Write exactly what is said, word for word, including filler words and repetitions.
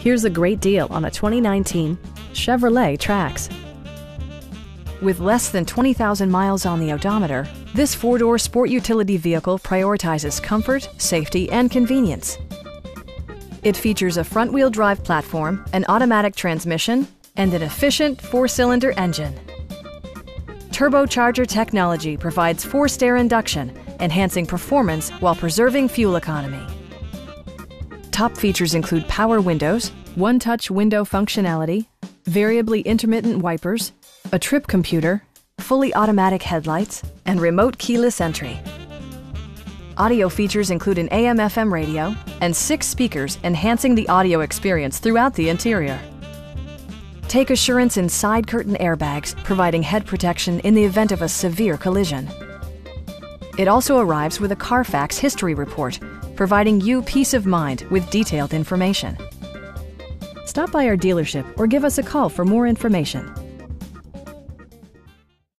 Here's a great deal on a twenty nineteen Chevrolet Trax. With less than twenty thousand miles on the odometer, this four-door sport utility vehicle prioritizes comfort, safety, and convenience. It features a front-wheel drive platform, an automatic transmission, and an efficient four-cylinder engine. Turbocharger technology provides forced air induction, enhancing performance while preserving fuel economy. Top features include power windows, one-touch window functionality, variably intermittent wipers, a trip computer, fully automatic headlights, and remote keyless entry. Audio features include an A M F M radio and six speakers, enhancing the audio experience throughout the interior. Take assurance in side curtain airbags, providing head protection in the event of a severe collision. It also arrives with a Carfax history report, providing you peace of mind with detailed information. Stop by our dealership or give us a call for more information.